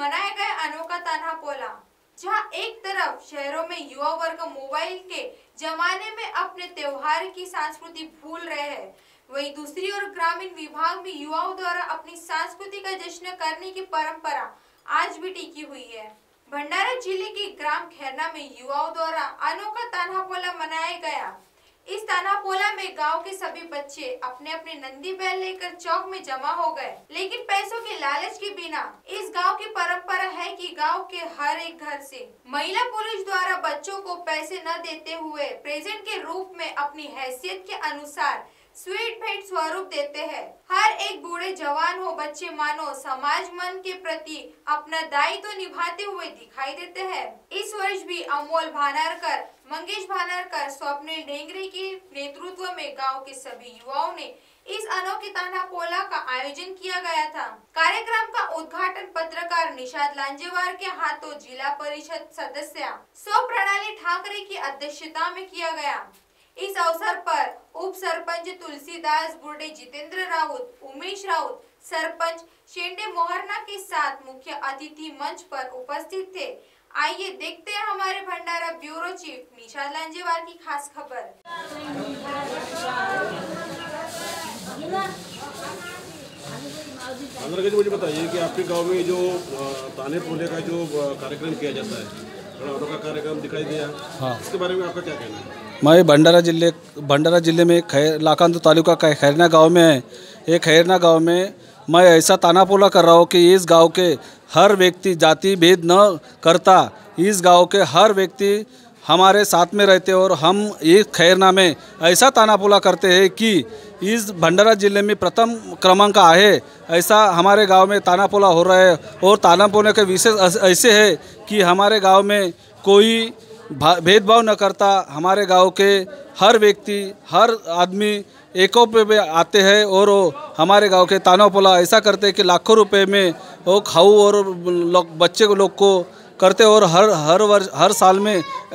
मनाया गया अनोखा तान्हा पोला, जहां एक तरफ शहरों में युवा वर्ग मोबाइल के जमाने में अपने त्योहार की संस्कृति भूल रहे हैं, वहीं दूसरी ओर ग्रामीण विभाग में युवाओं द्वारा अपनी संस्कृति का जश्न करने की परंपरा आज भी टिकी हुई है। भंडारा जिले के ग्राम खैरना में युवाओं द्वारा अनोखा तान्हा पोला मनाया गया। इस तान्हा पोला में गांव के सभी बच्चे अपने अपने नंदी बैल लेकर चौक में जमा हो गए, लेकिन पैसों के लालच के बिना इस गांव की परंपरा है कि गांव के हर एक घर से महिला पुरुष द्वारा बच्चों को पैसे न देते हुए प्रेजेंट के रूप में अपनी हैसियत के अनुसार स्वीट भेंट स्वरूप देते हैं। हर एक बूढ़े जवान हो बच्चे मानो समाज मन के प्रति अपना दायित्व तो निभाते हुए दिखाई देते हैं। इस वर्ष भी अमोल भानरकर, मंगेश भानरकर, स्वप्निल टेंगरी के नेतृत्व में गांव के सभी युवाओं ने इस अनोखे तान्हा पोला का आयोजन किया गया था। कार्यक्रम का उद्घाटन पत्रकार निषाद लांजेवार के हाथों जिला परिषद सदस्य सौ प्रणाली ठाकरे की अध्यक्षता में किया गया। इस अवसर पर उप सरपंच तुलसीदासबुढे, जितेंद्र राउत, उमेश राउत, सरपंच शेंडे मोहरना के साथ मुख्य अतिथि मंच पर उपस्थित थे। आइए देखते हैं हमारे भंडारा ब्यूरो चीफ निशाद लांजेवार की खास खबर। मुझे बताइए कि आपके गांव में जो तान्हा पोला का जो कार्यक्रम किया जाता है, का कार्यक्रम दिखाई दिया, हाँ, इसके बारे में आपका क्या कहना है? मैं भंडारा जिले में खैरलाकांत तालुका का खैरना गांव में है। ये खैरना गांव में मैं ऐसा तान्हा पोला कर रहा हूँ कि इस गांव के हर व्यक्ति जाति भेद न करता, इस गांव के हर व्यक्ति हमारे साथ में रहते और हम एक खैरना में ऐसा तान्हा पोला करते हैं कि इस भंडारा जिले में प्रथम क्रमांक है। ऐसा हमारे गांव में तान्हा पोला हो रहा है और तान्हा पोला के विशेष ऐसे है कि हमारे गांव में कोई भेदभाव न करता, हमारे गांव के हर व्यक्ति हर आदमी एकों पे आते हैं और हमारे गांव के तान्हा पोला ऐसा करते हैं कि लाखों रुपए में वो खाऊ और बच्चे लोग को करते और हर साल में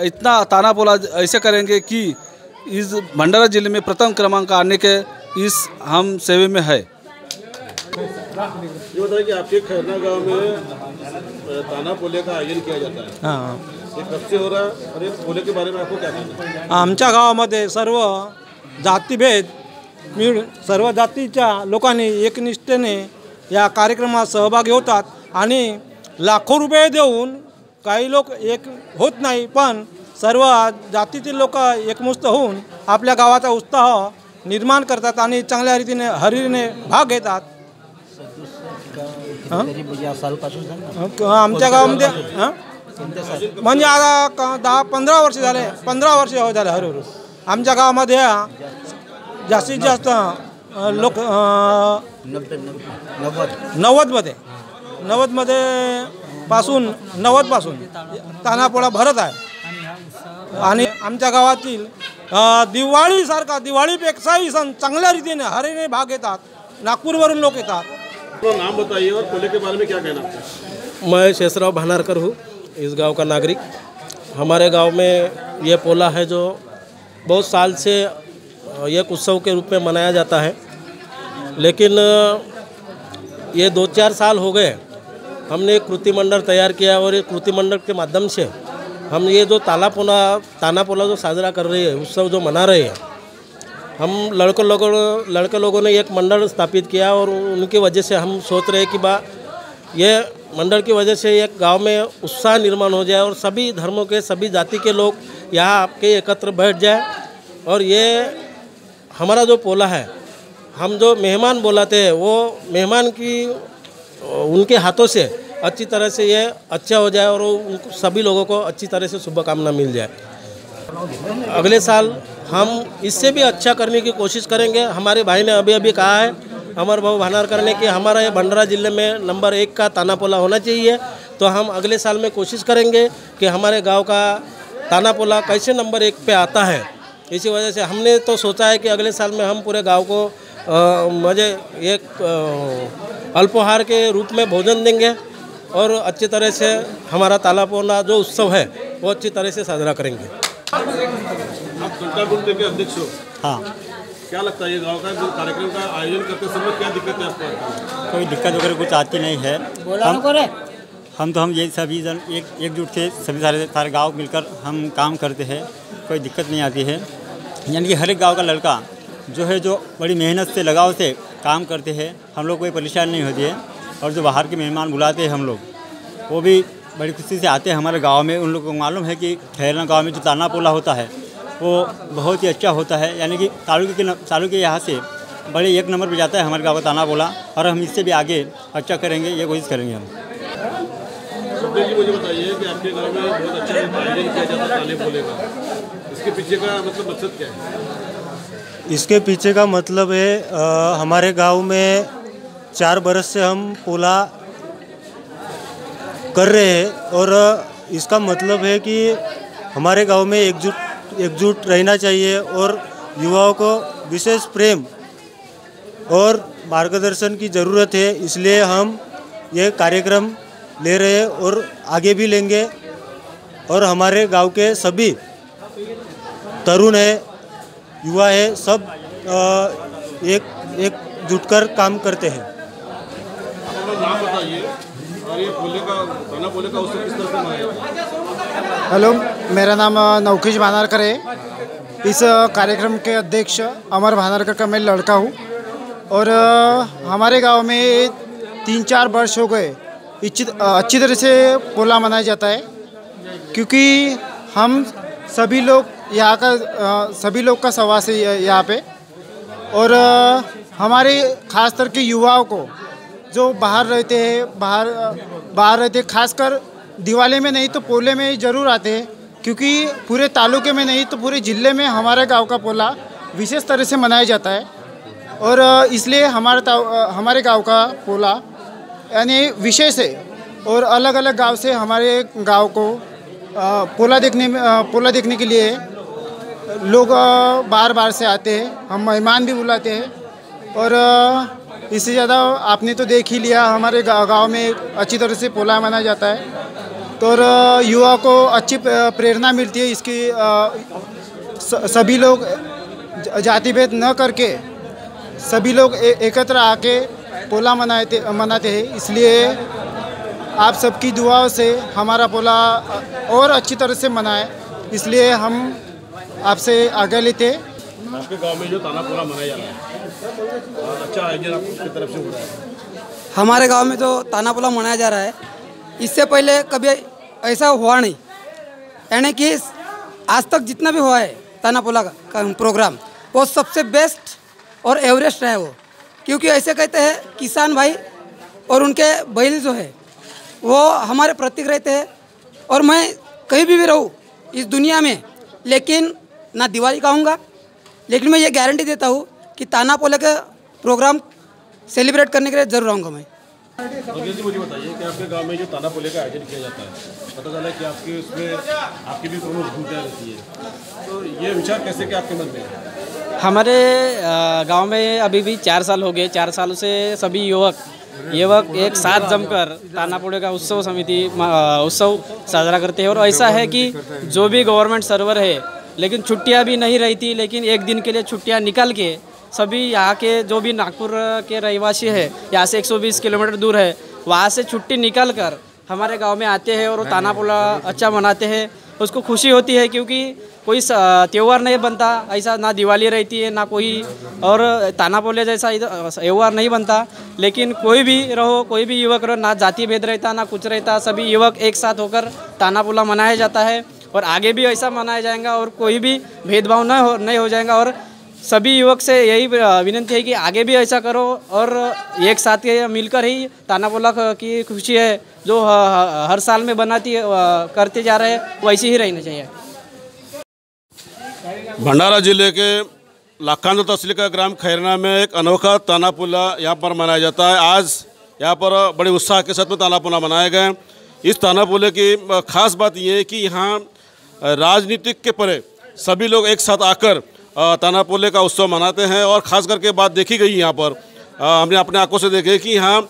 इतना तान्हा पोला ऐसे करेंगे कि इस भंडारा जिले में प्रथम क्रमांक आने के इस हम सेवे में है। ये बताइए कि आपके खैरना गांव में तान्हा पोले का आयोजन किया जाता है, हाँ, ये कब से हो रहा है और ये पोले के बारे में आपको क्या कहना है? आमच्या गावामध्ये सर्व जातीभेद मिळून सर्व जातीच्या लोकांनी एकनिष्ठेने या कार्यक्रमात सहभागी होतात आणि लाखो रुपये देऊन काही लोक एक होत नाही, पण सर्व जातीतील लोक एकमुष्ट होऊन आपल्या गावाचा उत्साह निर्माण करतात आणि चांगल्या रीतीने हरीने भाग घेतात। आमच्या गावामध्ये म्हणजे आता 10-15 वर्ष झाले, 15 वर्ष झाले हररोज आमच्या गावामध्ये जास्तीत जास्त लोक 90 पासून तान्हा पोला भरत आहे आणि आमच्या गावातील दिवाळीसारखा दिवाळीपेक्षाही सण चांगल्या रीतीने हरीने भाग घेतात। नागपूरवरून लोक येतात। आपका नाम बताइए और पोले के बारे में क्या कहना है? मैं शेषराव भानरकर हूँ, इस गांव का नागरिक। हमारे गांव में यह पोला है जो बहुत साल से एक उत्सव के रूप में मनाया जाता है, लेकिन ये 2-4 साल हो गए हमने एक कृतिमंडल तैयार किया और ये कृतिमंडल के माध्यम से हम ये जो तान्हा पोला जो साजरा कर रहे हैं, उत्सव जो मना रहे हैं, हम लड़के लोगों ने एक मंडल स्थापित किया और उनकी वजह से हम सोच रहे कि ये मंडल की वजह से एक गांव में उत्साह निर्माण हो जाए और सभी धर्मों के सभी जाति के लोग यहाँ आपके एकत्र बैठ जाए और ये हमारा जो पोला है, हम जो मेहमान बुलाते हैं वो मेहमान की उनके हाथों से अच्छी तरह से ये अच्छा हो जाए और उनको सभी लोगों को अच्छी तरह से शुभकामना मिल जाए। अगले साल हम इससे भी अच्छा करने की कोशिश करेंगे। हमारे भाई ने अभी कहा है, अमर भानरकर ने, कि हमारा ये भंडारा जिले में नंबर 1 का तान्हा पोला होना चाहिए, तो हम अगले साल में कोशिश करेंगे कि हमारे गांव का तान्हा पोला कैसे नंबर 1 पे आता है। इसी वजह से हमने तो सोचा है कि अगले साल में हम पूरे गाँव को मुझे एक अल्पोहार के रूप में भोजन देंगे और अच्छी तरह से हमारा तान्हा पोला जो उत्सव है वो अच्छी तरह से साजरा करेंगे। आप संतापुर के अध्यक्ष हो, हाँ, क्या लगता है ये गांव का जो कार्यक्रम का आयोजन करते समय क्या दिक्कत है आपको? कोई दिक्कत वगैरह कुछ आती नहीं है। हम ये सभी जन एकजुट से सभी सारे गांव मिलकर हम काम करते हैं, कोई दिक्कत नहीं आती है। यानी कि हर एक गांव का लड़का जो है जो बड़ी मेहनत से लगाव से काम करते हैं, हम लोग कोई परेशानी नहीं होती है। और जो बाहर के मेहमान बुलाते हैं हम लोग, वो भी बड़ी खुशी से आते हैं हमारे गाँव में। उन लोगों को मालूम है कि खैरना गाँव में जो तान्हा पोला होता है वो बहुत ही अच्छा होता है, यानी कि तालुके यहाँ से बड़े एक नंबर पर जाता है हमारे गाँव का तान्हा पोला, और हम इससे भी आगे अच्छा करेंगे, ये कोशिश करेंगे हम। स्वप्निल जी, मुझे बताइए कि आपके गाँव में बहुत अच्छा आयोजन किया जाता है तान्हा पोले का, इसके पीछे का मतलब मकसद क्या है? इसके पीछे का मतलब है हमारे गाँव में 4 बरस से हम पोला कर रहे हैं, और इसका मतलब है कि हमारे गाँव में एकजुट रहना चाहिए और युवाओं को विशेष प्रेम और मार्गदर्शन की ज़रूरत है, इसलिए हम ये कार्यक्रम ले रहे हैं और आगे भी लेंगे। और हमारे गांव के सभी तरुण है, युवा है, सब एक जुटकर काम करते हैं। नाम बताइए और ये पोले का उत्सव किस तरह मनाया? हेलो, मेरा नाम नौकेश भानारकर है। इस कार्यक्रम के अध्यक्ष अमर भानारकर का मैं लड़का हूँ, और हमारे गांव में 3-4 वर्ष हो गए अच्छी तरह से पोला मनाया जाता है, क्योंकि हम सभी लोग यहाँ का सवास है यहाँ पे। और हमारे खास तौर के युवाओं को जो बाहर रहते हैं, खासकर दिवाली में नहीं तो पोले में ज़रूर आते हैं, क्योंकि पूरे तालुके में नहीं तो पूरे ज़िले में हमारे गांव का पोला विशेष तरह से मनाया जाता है। और इसलिए हमारे गांव का पोला यानी विशेष है, और अलग अलग गांव से हमारे गांव को पोला देखने के लिए लोग बार बार से आते हैं, हम मेहमान भी बुलाते हैं। और इससे ज़्यादा आपने तो देख ही लिया हमारे गांव में अच्छी तरह से पोला मनाया जाता है, तो युवा को अच्छी प्रेरणा मिलती है। इसकी सभी लोग जातिभेद न करके सभी लोग एकत्र आके पोला मनाते हैं, इसलिए आप सबकी दुआओं से हमारा पोला और अच्छी तरह से मनाए, इसलिए हम आपसे आगे लेते हैं। आपके गांव में जो तान्हा पोला मनाया जा रहा है, अच्छा आयोजन आपकी तरफ से हो रहा है? हमारे गांव में जो तान्हा पोला मनाया जा रहा है, इससे पहले कभी ऐसा हुआ नहीं, यानी कि आज तक जितना भी हुआ है तान्हा पोला का प्रोग्राम वो सबसे बेस्ट और एवरेस्ट है वो, क्योंकि ऐसे कहते हैं किसान भाई और उनके बैल जो है वो हमारे प्रतीक रहते हैं। और मैं कहीं भी रहूँ इस दुनिया में, लेकिन ना दिवाली कहूँगा, लेकिन मैं ये गारंटी देता हूँ कि तान्हा पोला के प्रोग्राम सेलिब्रेट करने के लिए ज़रूर आऊँगा मैं। नौकेश जी, मुझे बताइए कि आपके गांव में जो तान्हा पोले का आयोजन किया जाता है, पता चला कि आपके उसमें आपकी भी प्रमुख भूमिका रहती है, तो ये विचार कैसे कि आपके मन में है? हमारे गांव में अभी भी 4 साल हो गए, 4 सालों से सभी युवक एक साथ जमकर तान्हा पोले का उत्सव साजरा करते हैं। और ऐसा है कि जो भी गवर्नमेंट सर्वर है, लेकिन छुट्टियाँ भी नहीं रहती, लेकिन एक दिन के लिए छुट्टियाँ निकाल के सभी यहाँ के जो भी नागपुर के रहवासी है, यहाँ से 120 किलोमीटर दूर है, वहाँ से छुट्टी निकाल कर हमारे गांव में आते हैं और वो तान्हा पोला अच्छा मनाते हैं। उसको खुशी होती है, क्योंकि कोई त्यौहार नहीं बनता ऐसा, ना दिवाली रहती है ना कोई और तान्हा पोले जैसा त्यौहार नहीं बनता, लेकिन कोई भी रहो, कोई भी युवक रहो, ना जाति भेद रहता ना कुछ रहता, सभी युवक एक साथ होकर तान्हा पोला मनाया जाता है। और आगे भी ऐसा मनाया जाएगा और कोई भी भेदभाव नहीं हो जाएगा। और सभी युवक से यही विनती है कि आगे भी ऐसा करो, और एक साथ मिलकर ही तान्हा पोला की खुशी है जो हर साल में करते जा रहे हैं, वैसे ही रहना चाहिए। भंडारा जिले के लाखांद तहसील का ग्राम खैरना में एक अनोखा तान्हा पोला यहाँ पर मनाया जाता है। आज यहाँ पर बड़े उत्साह के साथ में तान्हा पोला मनाया गया। इस तान्हा पोले की खास बात यह है कि यहाँ राजनीतिक के परे सभी लोग एक साथ आकर तान्हा पोले का उत्सव मनाते हैं। और ख़ास करके बात देखी गई यहाँ पर, हमने अपने आंखों से देखे कि यहाँ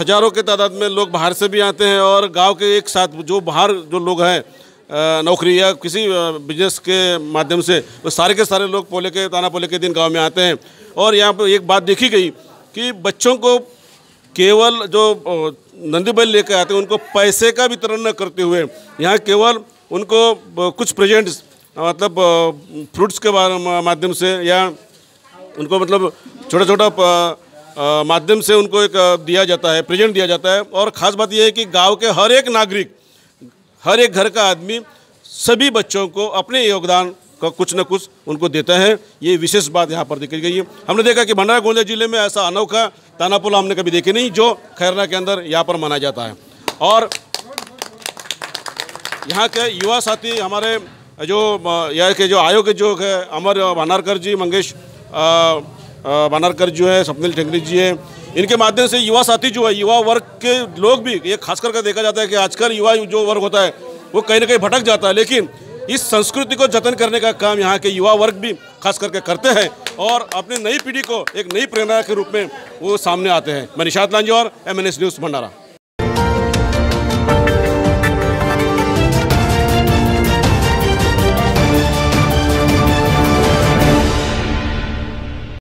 हज़ारों के तादाद में लोग बाहर से भी आते हैं, और गांव के एक साथ जो बाहर जो लोग हैं नौकरी या किसी बिजनेस के माध्यम से, वो सारे के सारे लोग तान्हा पोले के दिन गांव में आते हैं। और यहाँ पर एक बात देखी गई कि बच्चों को केवल जो नंदी बैल लेकर आते हैं, उनको पैसे का वितरण न करते हुए यहाँ केवल उनको कुछ प्रेजेंट्स मतलब फ्रूट्स के माध्यम से या उनको मतलब छोटा छोटा माध्यम से उनको एक दिया जाता है, प्रेजेंट दिया जाता है। और ख़ास बात यह है कि गांव के हर एक नागरिक, हर एक घर का आदमी सभी बच्चों को अपने योगदान का कुछ न कुछ उनको देता है। ये विशेष बात यहाँ पर देखी गई है। हमने देखा कि भंडारा गोंदिया जिले में ऐसा अनोखा तान्हा पोला हमने कभी देखे नहीं जो खैरना के अंदर यहाँ पर मनाया जाता है। और यहाँ के युवा साथी हमारे जो यहाँ के जो आयोग के जो है अमर भानारकर जी, मंगेश भानारकर जो है, सपनिल टेंगरी जी है, इनके माध्यम से युवा साथी जो है युवा वर्ग के लोग भी, ये खास करके देखा जाता है कि आजकल युवा जो वर्ग होता है वो कहीं ना कहीं भटक जाता है, लेकिन इस संस्कृति को जतन करने का काम यहाँ के युवा वर्ग भी खास करके करते हैं और अपनी नई पीढ़ी को एक नई प्रेरणा के रूप में वो सामने आते हैं। मैं निशाद लांझेवार, MNS न्यूज़ भंडारा।